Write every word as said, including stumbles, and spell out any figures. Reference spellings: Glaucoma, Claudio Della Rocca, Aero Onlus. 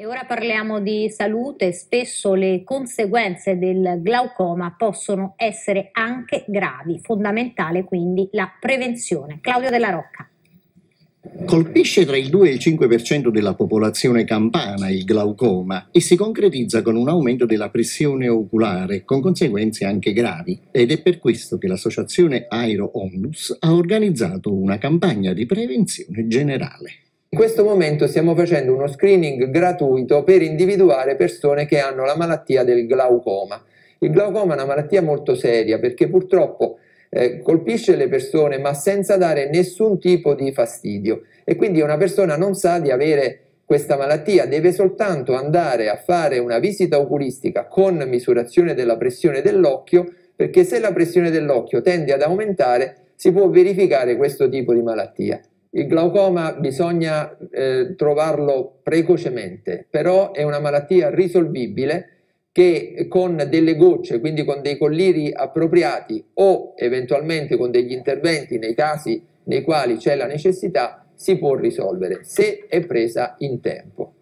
E ora parliamo di salute. Spesso le conseguenze del glaucoma possono essere anche gravi, fondamentale quindi la prevenzione. Claudio Della Rocca. Colpisce tra il due e il cinque per cento della popolazione campana il glaucoma e si concretizza con un aumento della pressione oculare, con conseguenze anche gravi, ed è per questo che l'associazione Aero Onlus ha organizzato una campagna di prevenzione generale. In questo momento stiamo facendo uno screening gratuito per individuare persone che hanno la malattia del glaucoma. Il glaucoma è una malattia molto seria perché purtroppo eh, colpisce le persone ma senza dare nessun tipo di fastidio, e quindi una persona non sa di avere questa malattia, deve soltanto andare a fare una visita oculistica con misurazione della pressione dell'occhio, perché se la pressione dell'occhio tende ad aumentare si può verificare questo tipo di malattia. Il glaucoma bisogna eh, trovarlo precocemente, però è una malattia risolvibile che con delle gocce, quindi con dei colliri appropriati o eventualmente con degli interventi nei casi nei quali c'è la necessità, si può risolvere se è presa in tempo.